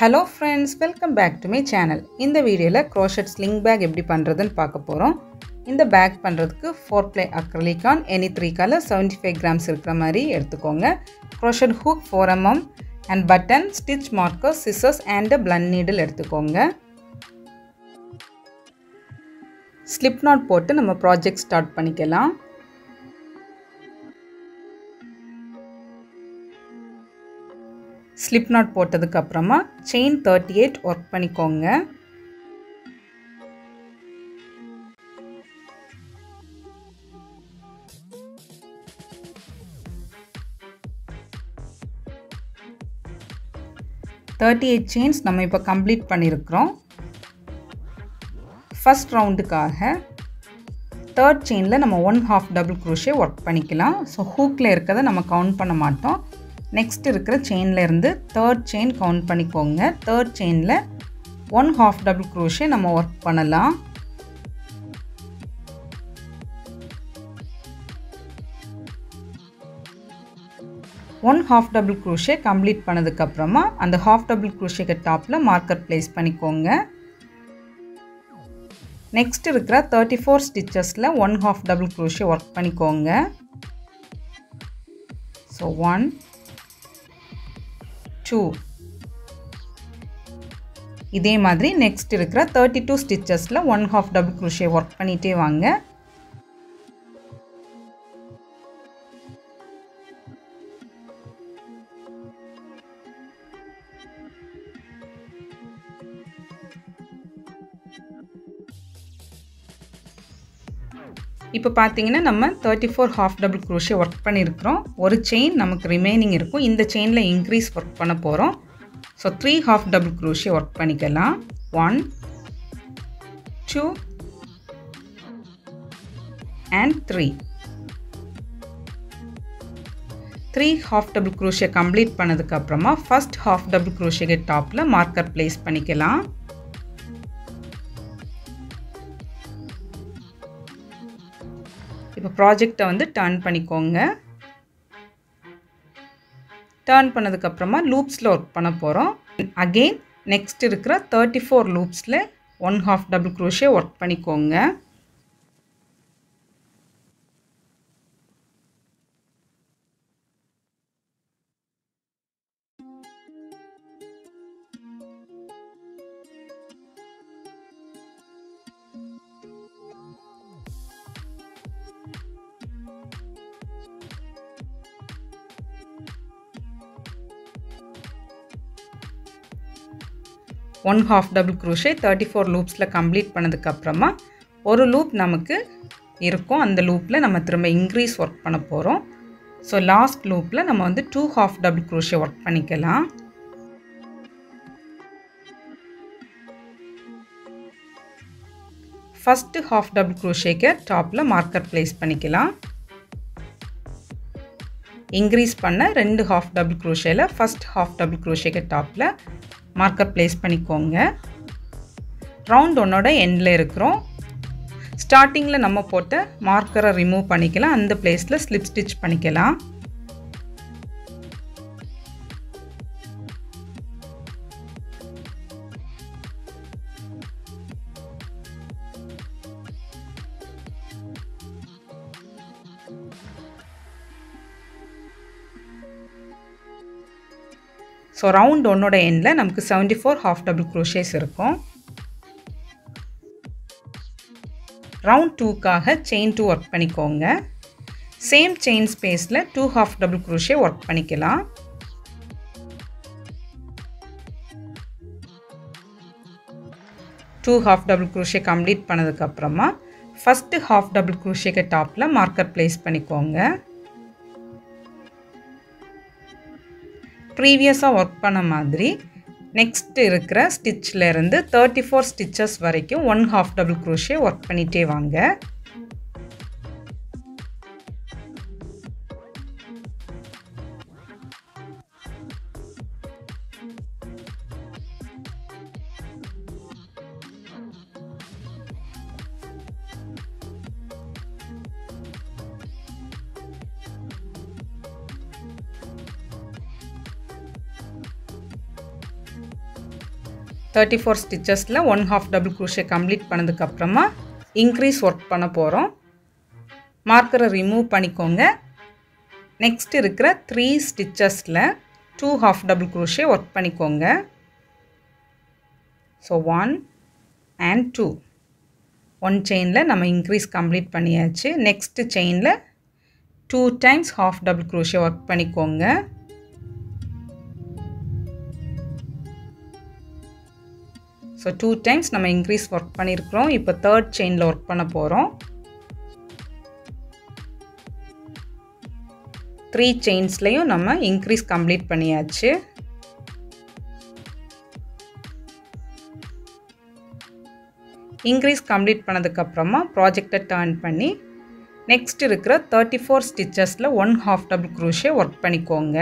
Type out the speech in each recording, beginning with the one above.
Hello friends, welcome back to my channel. In the video la crochet sling bag eppadi pandradhun paakaporom. In the bag pandradhukku 4 ply acrylic on any 3 color 75 grams irukra mari eduthukonga. Crochet hook 4 mm and button, stitch marker, scissors and a blunt needle eduthukonga. Slipknot போட்டு நம்ம project start பண்ணிக்கலாம். Slipknot போட்டதுக்கு அப்புறமா chain 38 work பண்ணிக்கோங்க. chains நம்ம இப்ப complete பண்ணிருக்கிறோம். First roundக்காக third chainல நம்ம 1/2 double crochet work பண்ணிக்கலாம். So hookல இருக்கத நம்ம count பண்ண மாட்டோம். Next இருக்கிற chainல இருந்து third chain count பண்ணிக்கோங்க. Third chainல 1/2 double crochet நம்ம work பண்ணலாம். One half double crochet complete பண்ணதுக்கு அப்புறமா அந்த half double crochet க்கு டாப்ல marker place பண்ணிக்கோங்க. Next இருக்கிற 34 stitchesல 1/2 double crochet work பண்ணிக்கோங்க. So 1 2 இதே மாதிரி next இருக்கிற 32 stitchesல 1/2 double crochet work பண்ணிட்டே வாங்க. இப்போ பாத்தீங்கன்னா நம்ம 34 half double crochet work பண்ணியிருக்கிறோம். ஒரு chain நமக்கு remaining இருக்கும். இந்த chainல increase work பண்ண போறோம். So 3 half double crochet work பண்ணிக்கலாம். 1 2 and 3. 3 half double crochet complete பண்ணதுக்கு அப்புறமா first half double crochet க்கு டாப்ல marker place பண்ணிக்கலாம். இப்போ ப்ராஜெக்ட்டை வந்து டர்ன் பண்ணிக்கோங்க. டர்ன் பண்ணதுக்கு அப்புறமா லூப்ஸ்ல வர்க் பண்ண போறோம். again next இருக்கிற 34 லூப்ஸ்ல 1/2 double crochet வர்க் பண்ணிக்கோங்க. One half double crochet 34 loopsல complete பண்ணதுக்கு அப்புறமா ஒரு loop நமக்கு இருக்கும். அந்த loopல நம்ம திரும்ப increase work பண்ண போறோம். So last loopல நம்ம வந்து 2 half double crochet work பண்ணிக்கலாம். First half double crochet க்கு டாப்ல marker place பண்ணிக்கலாம். Increase பண்ண 2 half double crochetல first half double crochet க்கு டாப்ல மார்க்கர் பிளேஸ் பண்ணிக்கோங்க. ரவுண்ட் ஒன்னோட எண்ட்ல இருக்கிறோம். ஸ்டார்டிங்ல நம்ம போட்ட மார்க்கரை ரிமூவ் பண்ணிக்கலாம். அந்த பிளேஸ்ல ஸ்லிப் ஸ்டிச் பண்ணிக்கலாம். So round 1 ஓட எண்ட்ல நமக்கு 74 half double crochets இருக்கும். round 2 காக chain 2 work பண்ணிக்கோங்க. same chain spaceல 2 half double crochet work பண்ணிக்கலாம். two half double crochet complete பண்ணதுக்கு அப்புறமா first half double crochet க்கு டாப்ல marker place பண்ணிக்கோங்க. ப்ரீவியஸாக ஒர்க் பண்ண மாதிரி நெக்ஸ்ட் இருக்கிற ஸ்டிச்சில் இருந்து 34 ஸ்டிச்சஸ் வரைக்கும் 1/2 டபுள் குரோஷே ஒர்க் பண்ணிகிட்டே வாங்க. 34 stitches la 1/2 double crochet complete பண்ணதுக்கு அப்புறமா increase work பண்ண போறோம் marker remove பண்ணிக்கோங்க next இருக்கிற 3 stitches la 2/2 double crochet work பண்ணிக்கோங்க so 1 and 2 one chain la நம்ம increase complete பண்ணியாச்சு next chain la 2 times half double crochet work பண்ணிக்கோங்க so 2 times நம்ம increase work பண்ணிருக்கிறோம் இப்போ third chain ல work பண்ண போறோம் 3 chains லயும் நம்ம increase complete பண்ணியாச்சு increase complete பண்ணதுக்கு அப்புறமா project-ஐ turn பண்ணி next இருக்கிற 34 stitches ல 1/2 double crochet work பண்ணிக்கோங்க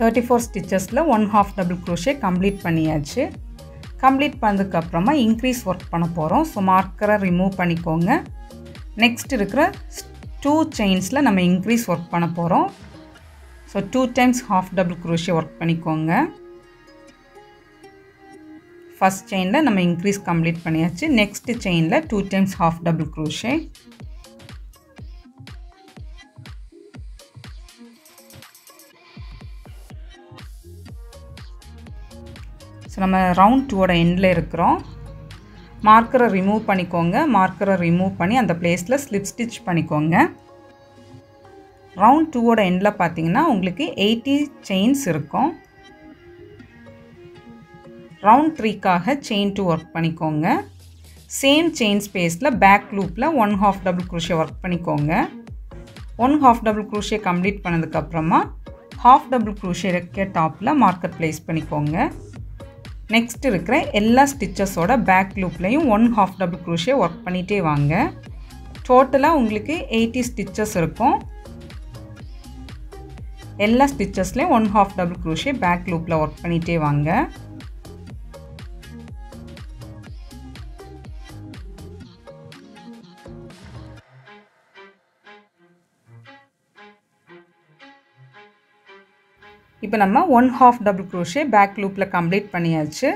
Thirty-four stitches la 1/2 double crochet complete பண்ணியாச்சு complete பண்ணதுக்கு அப்புறமா increase work பண்ண போறோம் so marker remove பண்ணிக்கோங்க next இருக்கிற 2 chains la நம்ம increase work பண்ண போறோம் so 2 times half double crochet work பண்ணிக்கோங்க first chain la நம்ம increase complete பண்ணியாச்சு next chain la 2 times half double crochet So, நம்ம round 2 ஓட எண்ட்ல இருக்குறோம் மார்க்கரை ரிமூவ் பண்ணிக்கோங்க மார்க்கரை ரிமூவ் பண்ணி அந்த பிளேஸ்ல ஸ்லிப் ஸ்டிட்ச் பண்ணிக்கோங்க round 2 ஓட எண்ட்ல பாத்தீங்கன்னா உங்களுக்கு 80 chains இருக்கும் round 3 காக chain 2 work பண்ணிக்கோங்க same chain spaceல back loopல 1/2 double crochet work பண்ணிக்கோங்க 1/2 double crochet complete பண்ணதுக்கு அப்புறமா 1/2 double crochet இருக்க டாப்ல மார்க்கர் place பண்ணிக்கோங்க Next இருக்கிற எல்லா stitches ஓட back loopலயும் 1/2 double crochet work பண்ணிட்டே வாங்க டோட்டலா உங்களுக்கு 80 stitches இருக்கும் எல்லா stitchesலயும் 1/2 double crochet back loopல work பண்ணிட்டே வாங்க இப்போ நம்ம 1/2 double crochet back loopல கம்ப்ளீட் பண்ணியாச்சு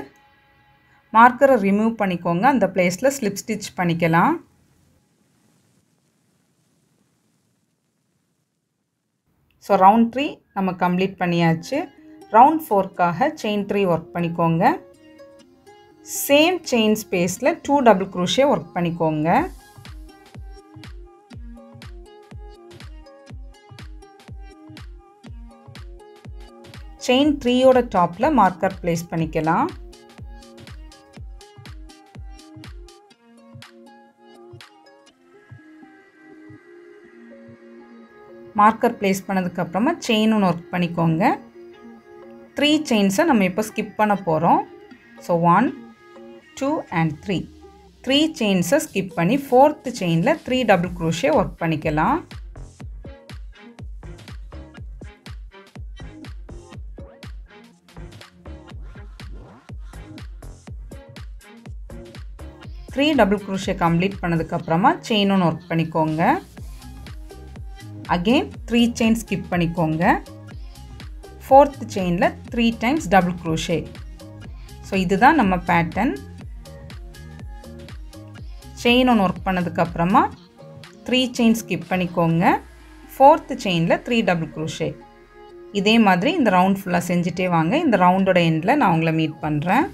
மார்க்கரை ரிமூவ் பண்ணிக்கோங்க அந்த பிளேஸ்ல ஸ்லிப் ஸ்டிட்ச் பண்ணிக்கலாம் சோ round 3 நம்ம கம்ப்ளீட் பண்ணியாச்சு round 4 காக chain 3 work பண்ணிக்கோங்க same chain spaceல 2 double crochet work பண்ணிக்கோங்க chain 3 ஓட டாப்ல மார்க்கர் பிளேஸ் பண்ணிக்கலாம் மார்க்கர் பிளேஸ் பண்ணதுக்கு அப்புறமா செயின் ஒன்னு வர்க் பண்ணிக்கோங்க 3 செயின்ஸை நம்ம இப்ப ஸ்கிப் பண்ண போறோம் சோ 1 2 and 3 செயின்ஸை ஸ்கிப் பண்ணி 4th செயின்ல 3 டபுள் crochet வர்க் பண்ணிக்கலாம் Three double crochet complete பண்ணதுக்கு அப்புறமா chain one work பண்ணிக்கோங்க again 3 chain skip பண்ணிக்கோங்க fourth chainல 3 times double crochet so இதுதான் நம்ம pattern chain one work பண்ணதுக்கு அப்புறமா 3 chain skip பண்ணிக்கோங்க fourth chainல 3 double crochet இதே மாதிரி இந்த round full-ஆ செஞ்சிட்டே வாங்க இந்த round-ஓட endல நான் உங்களை meet பண்றேன்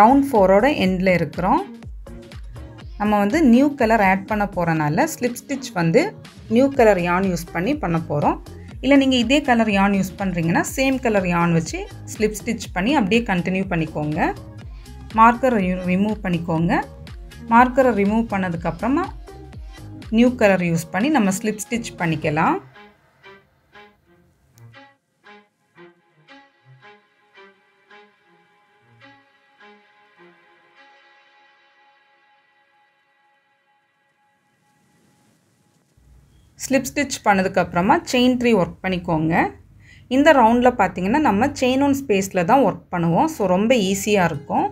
round 4 ஓட எண்ட்ல இருக்குறோம். நம்ம வந்து நியூ கலர் ஆட் பண்ண போறனால ஸ்லிப் ஸ்டிட்ச் வந்து நியூ கலர் yarn யூஸ் பண்ணி பண்ண போறோம். இல்ல நீங்க இதே கலர் yarn யூஸ் பண்றீங்கனா சேம் கலர் yarn வச்சு ஸ்லிப் ஸ்டிட்ச் பண்ணி அப்படியே கண்டினியூ பண்ணிக்கோங்க. மார்க்கரை ரிமூவ் பண்ணிக்கோங்க. மார்க்கரை ரிமூவ் பண்ணதுக்கு அப்புறமா நியூ கலர் யூஸ் பண்ணி நம்ம ஸ்லிப் ஸ்டிட்ச் பண்ணிக்கலாம். ஸ்லிப் ஸ்டிட்ச் பண்ணதுக்கு அப்புறமா செயின் 3 வொர்க் பண்ணிக்கோங்க. இந்த ரவுண்ட்ல பாத்தீங்கன்னா நம்ம செயின் ஒன் ஸ்பேஸ்ல தான் வொர்க் பண்ணுவோம். சோ ரொம்ப ஈஸியா இருக்கும்.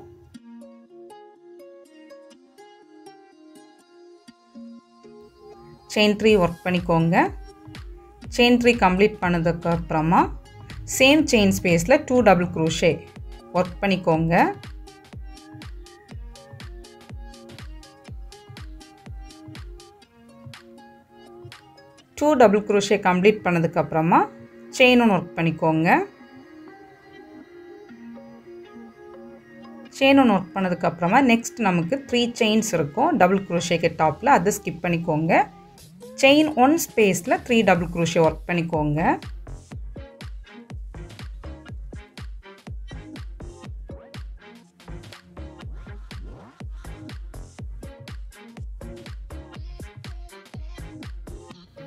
செயின் 3 வொர்க் பண்ணிக்கோங்க. செயின் 3 கம்ப்ளீட் பண்ணதுக்கு அப்புறமா சேம் செயின் ஸ்பேஸ்ல 2 டபுள் க்ரோஷே வொர்க் பண்ணிக்கோங்க. டூ டபுள் க்ரோஷே கம்ப்ளீட் பண்ணதுக்கு அப்புறமா செயின் ஒன் வொர்க் பண்ணிக்கோங்க. செயின் ஒன் வொர்க் பண்ணதுக்கு அப்புறமா நெக்ஸ்ட் நமக்கு 3 செயின்ஸ் இருக்கும் டபுள் க்ரோஷேக்கு டாப்ல, அதை ஸ்கிப் பண்ணிக்கோங்க. செயின் ஒன் ஸ்பேஸ்ல 3 டபுள் க்ரோஷே வொர்க் பண்ணிக்கோங்க.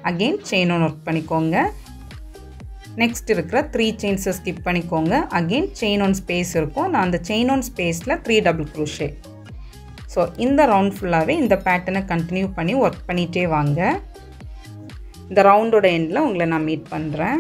அகெயின் செயின் ஒன் வொர்க் பண்ணிக்கோங்க. நெக்ஸ்ட் இருக்கிற 3 செயின்ஸை ஸ்கிப் பண்ணிக்கோங்க. அகெயின் செயின் ஒன் ஸ்பேஸ் இருக்கும். நான் அந்த செயின் ஒன் ஸ்பேஸில் 3 டபுள் க்ரோஷே. ஸோ இந்த ரவுண்ட் ஃபுல்லாகவே இந்த பேட்டர்னை கண்டினியூ பண்ணி ஒர்க் பண்ணிகிட்டே வாங்க. இந்த ரவுண்டோட எண்டில் உங்களை நான் மீட் பண்ணுறேன்.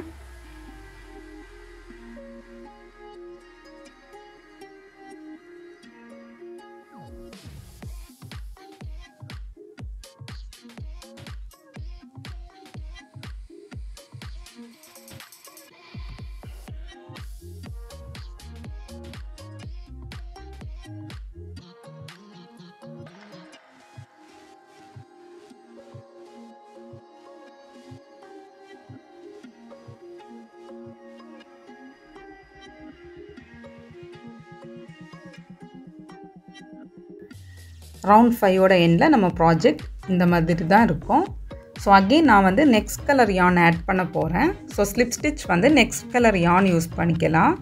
ரவுண்ட் 5ஓட எண்டில் நம்ம ப்ராஜெக்ட் இந்த மாதிரி தான் இருக்கும். ஸோ அகெயின் நான் வந்து நெக்ஸ்ட் கலர் யான் ஆட் பண்ண போகிறேன். ஸோ ஸ்லிப் ஸ்டிச் வந்து நெக்ஸ்ட் கலர் யான் யூஸ் பண்ணிக்கலாம்.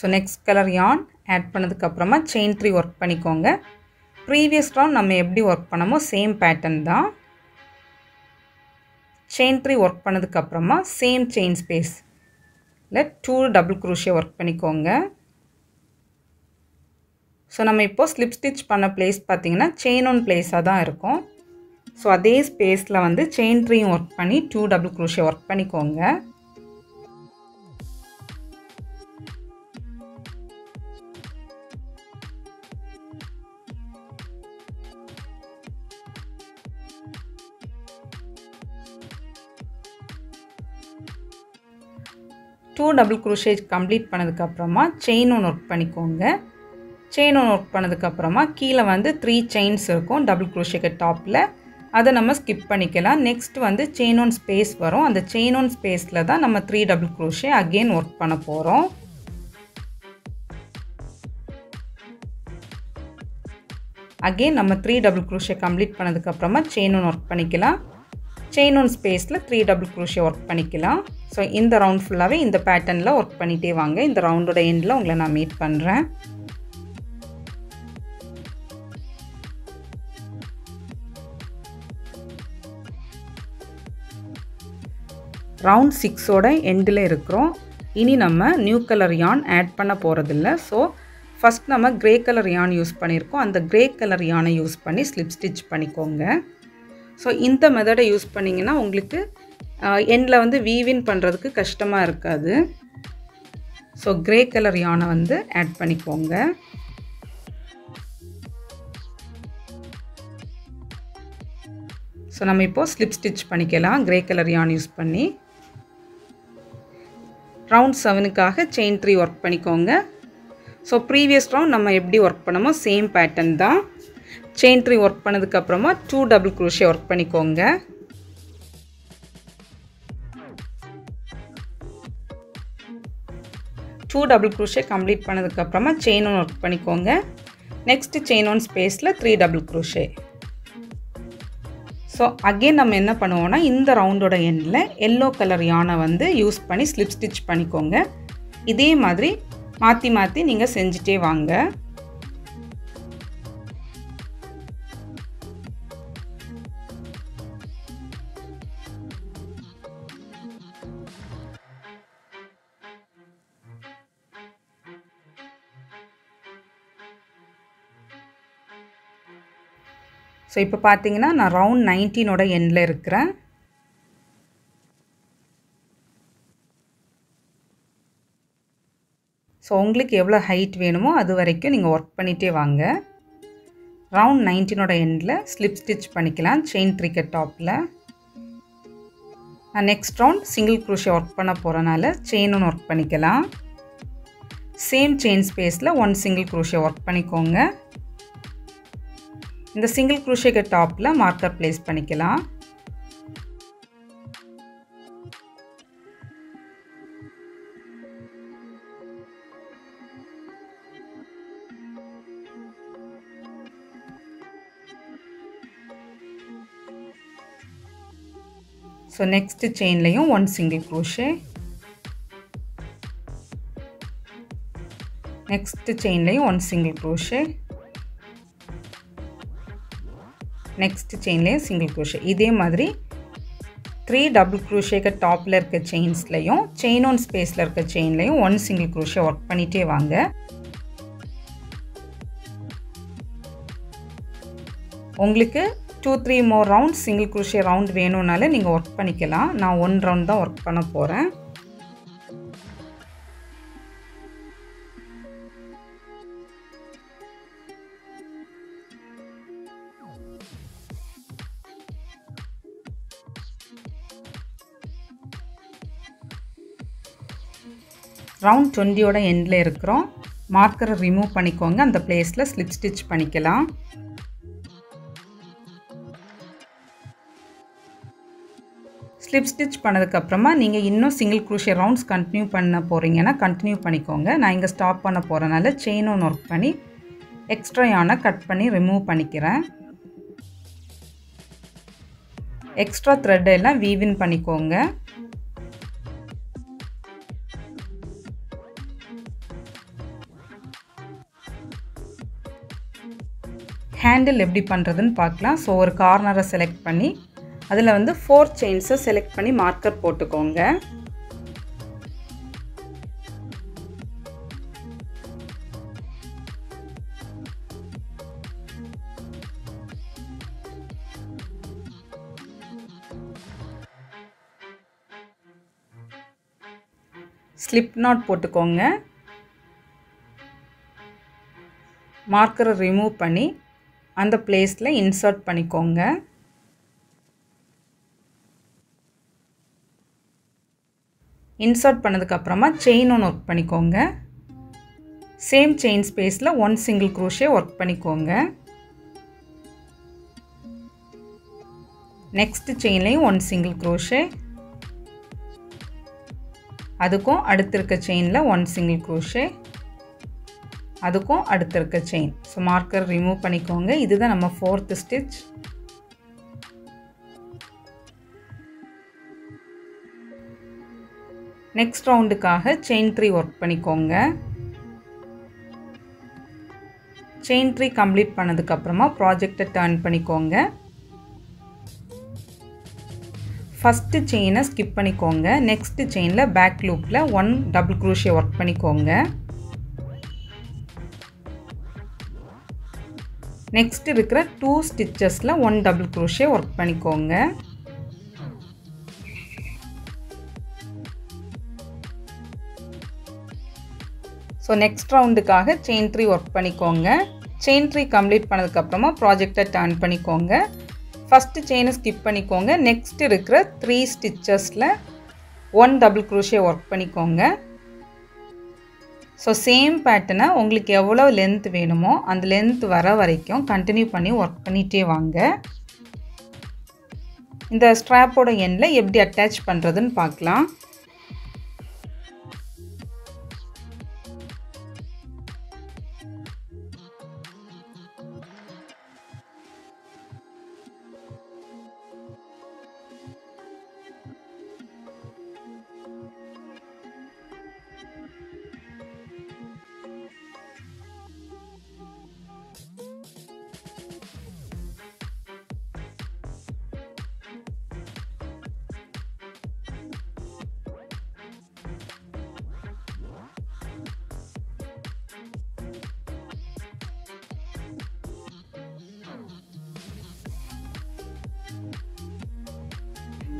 So next colour yarn add பண்ணதுக்கப்புறமா செயின் 3 ஒர்க் பண்ணிக்கோங்க. ப்ரீவியஸ் ரவுண்ட் நம்ம எப்படி ஒர்க் பண்ணமோ சேம் பேட்டர்ன் தான். செயின் 3 ஒர்க் பண்ணதுக்கப்புறமா சேம் செயின் ஸ்பேஸ் இல்லை 2 டபுள் க்ரோஷே ஒர்க் பண்ணிக்கோங்க. ஸோ நம்ம இப்போது ஸ்லிப் ஸ்டிச் பண்ண பிளேஸ் பார்த்தீங்கன்னா செயின் ஒன் பிளேஸாக தான் இருக்கும். ஸோ அதே ஸ்பேஸில் வந்து செயின் 3யும் ஒர்க் பண்ணி 2 டபுள் க்ரோஷே ஒர்க் பண்ணிக்கோங்க. டூ டபுள் க்ரோஷே கம்ப்ளீட் பண்ணதுக்கப்புறமா செயின் ஒன் ஒர்க் பண்ணிக்கோங்க. செயின் ஒன் ஒர்க் பண்ணதுக்கப்புறமா கீழே வந்து 3 செயின்ஸ் இருக்கும் டபுள் க்ரோஷேக்கு டாப்பில், அதை நம்ம ஸ்கிப் பண்ணிக்கலாம். நெக்ஸ்ட் வந்து செயின் ஒன் ஸ்பேஸ் வரும். அந்த செயின் ஒன் ஸ்பேஸில் தான் நம்ம 3 டபுள் க்ரோஷே அகெயின் ஒர்க் பண்ண போகிறோம். அகெயின் நம்ம 3 டபுள் க்ரோஷே கம்ப்ளீட் பண்ணதுக்கப்புறமா செயின் ஒன் ஒர்க் பண்ணிக்கலாம். செயின் ஒன் ஸ்பேஸில் 3 டபுள் க்ரோஷே ஒர்க் பண்ணிக்கலாம். ஸோ இந்த ரவுண்ட் ஃபுல்லாகவே இந்த பேட்டர்னில் ஒர்க் பண்ணிகிட்டே வாங்க. இந்த ரவுண்டோட எண்டில் உங்களை நான் மீட் பண்ணுறேன். ரவுண்ட் 6ஓட எண்டில் இருக்கிறோம். இனி நம்ம நியூ கலர் யான் ஆட் பண்ண போகிறதில்ல. ஸோ ஃபஸ்ட் நம்ம க்ரே கலர் யான் யூஸ் பண்ணியிருக்கோம். அந்த க்ரே கலர் யானை யூஸ் பண்ணி ஸ்லிப் ஸ்டிச் பண்ணிக்கோங்க. ஸோ இந்த மெத்தடை யூஸ் பண்ணிங்கன்னா உங்களுக்கு எண்டில் வந்து வீவின் பண்ணுறதுக்கு கஷ்டமாக இருக்காது. ஸோ க்ரே கலர் யானை வந்து ஆட் பண்ணிக்கோங்க. So, we will slip stitch grey color yarn use panni. Round 7 chain 3 work panikonga. So previous round we work the same pattern da. Chain 3 work pannadukku 2 double crochet work panikonga. Two double crochet complete pannadukku apparama chain 1 work panikonga. Next chain 1 space la 3 double crochet. So again நம்ம என்ன பண்ணுவோம்னா இந்த ரவுண்டோட எண்ட்ல yellow color yarn வந்து use பண்ணி slip stitch பண்ணிக்கோங்க. இதே மாதிரி மாத்தி மாத்தி நீங்க செஞ்சிட்டே வாங்க. So ipo pathina na round 19 oda end la irukren. So ungalku evlo height venumo adu varaikku neenga work pannite vaanga. Round 19 oda end la slip stitch panikalam chain 3 ke top la. Na next round single crochet work panna poranala chain 1 work panikalam. Same chain space la one single crochet work panikonga. In the single crochet ke top la marker place panikalam. So next chain layum one single crochet. Next chain layum one single crochet. Next chain la single crochet. Idhe madri 3 double crochet ka top la irukka chains layum chain on space la irukka chain layum one single crochet work pannite vaanga. Ungalku 2-3 more round single crochet round venumnala neenga work panikalam. Na one round da work panna poren. Round 20 oda end la irukrom. Marker remove panikonga and the place la slip stitch panikalam. Slip stitch பண்ணதுக்கு அப்புறமா நீங்க இன்னும் single crochet rounds continue பண்ண போறீங்கனா continue பண்ணிக்கோங்க. நான் இங்க stop பண்ண போறனால chain on work பண்ணி extra yarn கட் பண்ணி remove பண்ணிக்கிறேன். Extra thread எல்லாம் weave in பண்ணிக்கோங்க. Handle எப்படி பண்றதுன்னு பார்க்கலாம். சோ ஒரு கார்னரை செலக்ட் பண்ணி அதுல வந்து 4 chains செலக்ட் பண்ணி மார்க்கர் போட்டுக்கோங்க. ஸ்லிப் knot போட்டுக்கோங்க. மார்க்கரை ரிமூவ் பண்ணி அந்த பிளேஸ்ல இன்சர்ட் பண்ணிக்கோங்க. இன்சர்ட் பண்ணதுக்கு அப்புறமா செயின் ஒன் வர்க் பண்ணிக்கோங்க. சேம் செயின் ஸ்பேஸ்ல one single crochet வர்க் பண்ணிக்கோங்க. நெக்ஸ்ட் செயின்லயும் one single crochet. அதுக்கும் அடுத்து இருக்க செயின்ல one single crochet. அதுக்கும் அடுத்து இருக்க செயின். சோ மார்க்கர் ரிமூவ் பண்ணிக்கோங்க. இதுதான் நம்ம 4th stitch. நெக்ஸ்ட் ரவுண்டுக்காக chain 3 work பண்ணிக்கோங்க. chain 3 கம்ப்ளீட் பண்ணதுக்கு அப்புறமா ப்ராஜெக்ட்டை டர்ன் பண்ணிக்கோங்க. ஃபர்ஸ்ட் செயினை ஸ்கிப் பண்ணிக்கோங்க. நெக்ஸ்ட் செயின்ல பேக் லூப்ல one double crochet work பண்ணிக்கோங்க. Next இருக்கிற 2 stitchesல 1 double crochet work பண்ணிக்கோங்க. சோ நெக்ஸ்ட் ரவுண்டுக்காக chain 3 work பண்ணிக்கோங்க. chain 3 கம்ப்ளீட் பண்ணதுக்கு அப்புறமா ப்ராஜெக்ட்டை டர்ன் பண்ணிக்கோங்க. First chain skip பண்ணிக்கோங்க. Next இருக்கிற 3 stitchesல 1 double crochet work பண்ணிக்கோங்க. So same pattern உங்களுக்கு எவ்வளவு length வேணுமோ அந்த length வர வரைக்கும் continue பண்ணி work பண்ணிட்டே வாங்க. இந்த strap ஓட endல எப்படி attach பண்றதுன்னு பார்க்கலாம்.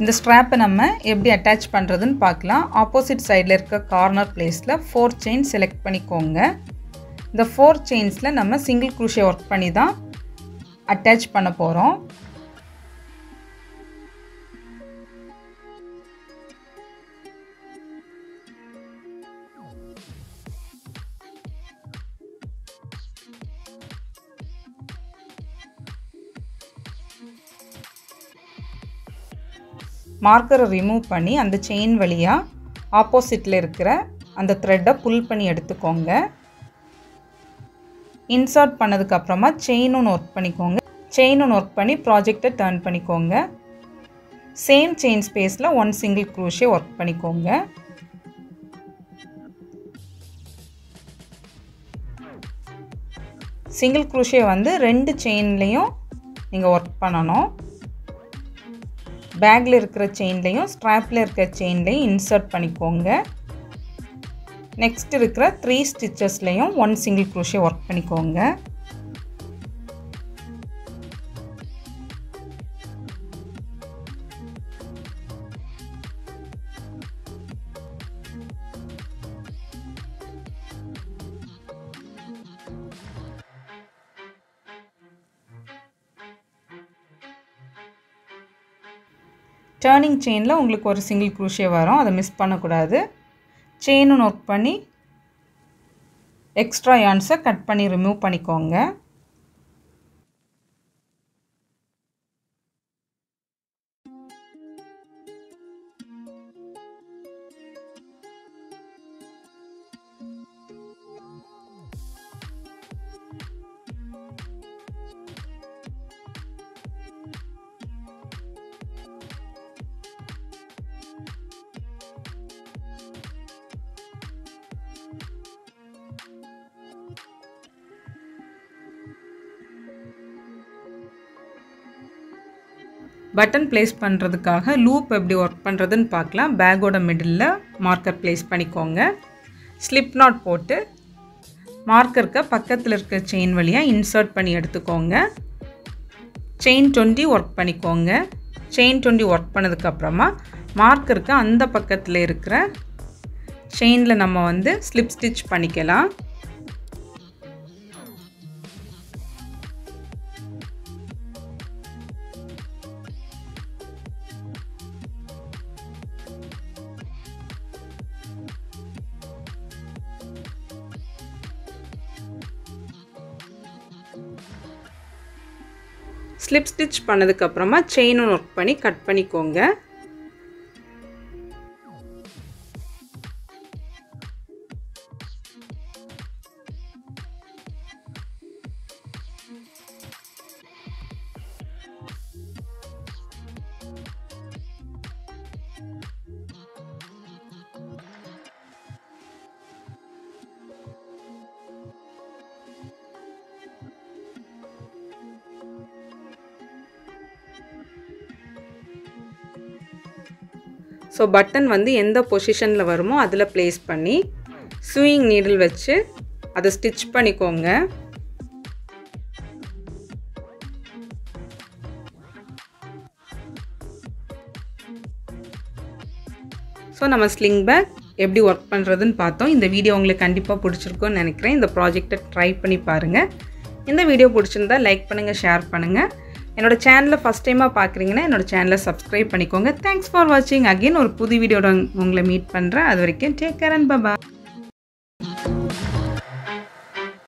இந்த ஸ்ட்ராப்பை நம்ம எப்படி அட்டாச் பண்ணுறதுன்னு பார்க்கலாம். ஆப்போசிட் சைடில் இருக்க கார்னர் பிளேஸில் 4 செயின் செலக்ட் பண்ணிக்கோங்க. இந்த 4 செயின்ஸில் நம்ம சிங்கிள் க்ரூஷே ஒர்க் பண்ணி தான் அட்டாச் பண்ண போகிறோம். மார்க்கரை ரிமூவ் பண்ணி அந்த செயின் வழியாக ஆப்போசிட்டில் இருக்கிற அந்த த்ரெட்டை புல் பண்ணி எடுத்துக்கோங்க. இன்சர்ட் பண்ணதுக்கப்புறமா செயின் ஒன்று ஒர்க் பண்ணிக்கோங்க. செயின் ஒன்று ஒர்க் பண்ணி ப்ராஜெக்டை டர்ன் பண்ணிக்கோங்க. சேம் செயின் ஸ்பேஸில் 1 சிங்கிள் க்ரூஷே ஒர்க் பண்ணிக்கோங்க. சிங்கிள் க்ரூஷே வந்து 2 செயின்லேயும் நீங்கள் ஒர்க் பண்ணணும். பேக்கில் இருக்கிற செயின்லையும் ஸ்ட்ராப்பில் இருக்கிற செயின்லையும் இன்சர்ட் பண்ணிக்கோங்க. நெக்ஸ்ட் இருக்கிற 3 ஸ்டிச்சஸ்லையும் 1 சிங்கிள் க்ரோஷே ஒர்க் பண்ணிக்கோங்க. டர்னிங் செயினில் உங்களுக்கு ஒரு சிங்கிள் க்ரூஷே வரும், அதை மிஸ் பண்ணக்கூடாது. செயினு ஒர்க் பண்ணி எக்ஸ்ட்ரா யான்ஸை கட் பண்ணி ரிமூவ் பண்ணிக்கோங்க. பட்டன் பிளேஸ் பண்ணுறதுக்காக லூப் எப்படி ஒர்க் பண்ணுறதுன்னு பார்க்கலாம். பேக்கோட மிடிலில் மார்க்கர் பிளேஸ் பண்ணிக்கோங்க. ஸ்லிப் நாட் போட்டு மார்க்கருக்கு பக்கத்தில் இருக்கிற செயின் வழியாக இன்சர்ட் பண்ணி எடுத்துக்கோங்க. செயின் 20 ஒர்க் பண்ணிக்கோங்க. செயின் 20 ஒர்க் பண்ணதுக்கப்புறமா மார்க்கருக்கு அந்த பக்கத்தில் இருக்கிற செயினில் நம்ம வந்து ஸ்லிப் ஸ்டிச் பண்ணிக்கலாம். ஸ்லிப் ஸ்டிச் பண்ணதுக்கப்புறமா செயின் ஒன்று ஒர்க் பண்ணி கட் பண்ணிக்கோங்க. ஸோ பட்டன் வந்து எந்த பொசிஷனில் வருமோ அதில் ப்ளேஸ் பண்ணி ஸ்விங் நீடில் வச்சு அதை ஸ்டிச் பண்ணிக்கோங்க. ஸோ நம்ம ஸ்லிங் பேக் எப்படி ஒர்க் பண்ணுறதுன்னு பார்த்தோம். இந்த வீடியோ உங்களுக்கு கண்டிப்பாக பிடிச்சிருக்குன்னு நினைக்கிறேன். இந்த ப்ராஜெக்டை ட்ரை பண்ணி பாருங்கள். இந்த வீடியோ பிடிச்சிருந்தால் லைக் பண்ணுங்கள், ஷேர் பண்ணுங்கள். என்னோட சேனலை ஃபர்ஸ்ட் டைமாக பார்க்குறீங்கன்னா என்னோட சேனலை சப்ஸ்கிரைப் பண்ணிக்கோங்க. தேங்க்ஸ் ஃபார் வாட்சிங். அகெயின் ஒரு புது வீடியோட உங்களை மீட் பண்ணுறேன். அது வரைக்கும் டேக் கேர் அண்ட் பாய்.